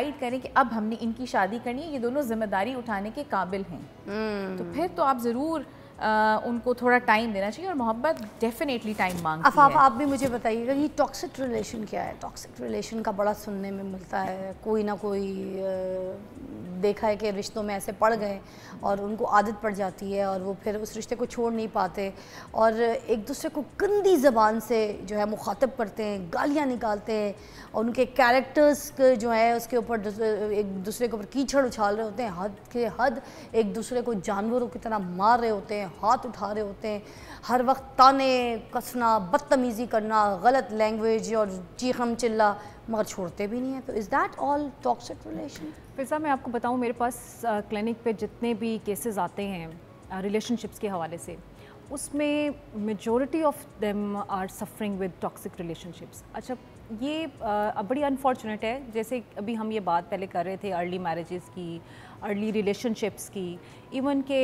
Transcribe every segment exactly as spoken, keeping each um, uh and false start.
Decide करें कि अब हमने इनकी शादी करनी है, ये दोनों जिम्मेदारी उठाने के काबिल हैं, hmm. तो फिर तो आप ज़रूर आ, उनको थोड़ा टाइम देना चाहिए और मोहब्बत डेफिनेटली टाइम मांगती है। आप आप भी मुझे बताइएगा ये टॉक्सिक रिलेशन क्या है? टॉक्सिक रिलेशन का बड़ा सुनने में मिलता है, कोई ना कोई देखा है कि रिश्तों में ऐसे पड़ गए और उनको आदत पड़ जाती है और वो फिर उस रिश्ते को छोड़ नहीं पाते और एक दूसरे को गंदी ज़बान से जो है मुखातब करते हैं, गालियाँ निकालते हैं और उनके कैरेक्टर्स जो है उसके ऊपर एक दूसरे के ऊपर कीचड़ उछाल रहे होते हैं, हद के हद एक दूसरे को जानवरों की तरह मार रहे होते हैं, हाथ उठा रहे होते हैं, हर वक्त ताने कसना, बदतमीजी करना, गलत लैंग्वेज और चीखम चिल्ला, मगर छोड़ते भी नहीं है। तो is that all toxic relation? Fiza मैं आपको बताऊं, मेरे पास क्लिनिक पे जितने भी केसेस आते हैं रिलेशनशिप्स के हवाले से उसमें majority of them are suffering with toxic relationships. अच्छा ये आ, बड़ी अनफॉर्चुनेट है, जैसे अभी हम ये बात पहले कर रहे थे अर्ली मैरिजेस की, अर्ली रिलेशनशिप्स की, इवन के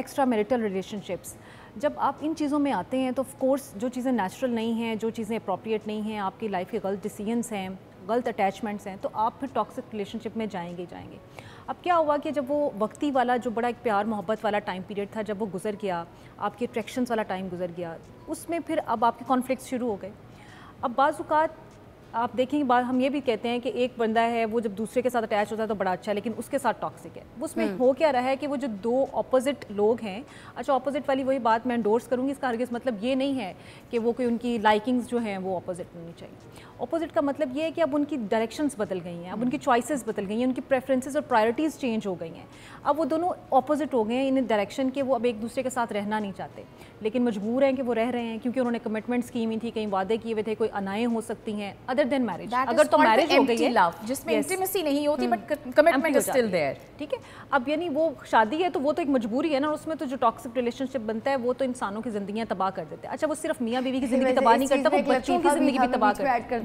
एक्स्ट्रा मैरिटल रिलेशनशिप्स। जब आप इन चीज़ों में आते हैं तो ऑफ कोर्स जो चीज़ें नेचुरल नहीं हैं, जो चीज़ें अप्रोप्रिएट नहीं हैं, आपकी लाइफ के गलत डिसीजंस हैं, गलत अटैचमेंट्स हैं, तो आप फिर टॉक्सिक रिलेशनशिप में जाएंगे जाएंगे अब क्या हुआ कि जब वो वक्ती वाला जो बड़ा एक प्यार मोहब्बत वाला टाइम पीरियड था, जब वो गुजर गया, आपके अट्रैक्शंस वाला टाइम गुजर गया, उसमें फिर अब आपके कॉन्फ्लिक्ट शुरू हो गए। अब बाज़ात आप देखेंगे, बात हम ये भी कहते हैं कि एक बंदा है वो जब दूसरे के साथ अटैच होता है तो बड़ा अच्छा है, लेकिन उसके साथ टॉक्सिक है। उसमें हो क्या रहा है कि वो जो दो ऑपोजिट लोग हैं, अच्छा ऑपोजिट वाली वही बात मैं एंडोर्स करूँगी, इसका हरगिज़ मतलब ये नहीं है कि वो कोई उनकी लाइकिंग्स जो हैं वो ऑपोजिट होनी चाहिए। ऑपोजिट का मतलब ये है कि अब उनकी डायरेक्शंस बदल गई हैं, अब उनकी चॉइसेस बदल गई हैं, उनकी प्रेफरेंसेस और प्रायोरिटीज़ चेंज हो गई हैं, अब वो दोनों ऑपोजिट हो गए हैं इन डायरेक्शन के, वो अब एक दूसरे के साथ रहना नहीं चाहते लेकिन मजबूर हैं कि वो रह रहे हैं क्योंकि उन्होंने कमिटमेंट्स की हुई थी, कहीं वादे किए हुए थे, कोई अनाएँ हो सकती हैं अदर देन मैरिज। अगर तो मैरिज हो गई है जिसमें इंटीमेसी नहीं होती but commitment is still there, ठीक है। अब यानी वो शादी है तो वो तो एक मजबूरी है ना, उसमें तो जो टॉक्सिक रिलेशनशिप बनता है वो तो इंसानों की जिंदगियाँ तबाह कर देते हैं। अच्छा वो सिर्फ मियाँ बीवी की जिंदगी तबाह नहीं करता, वो बच्चों की जिंदगी भी तबाह कर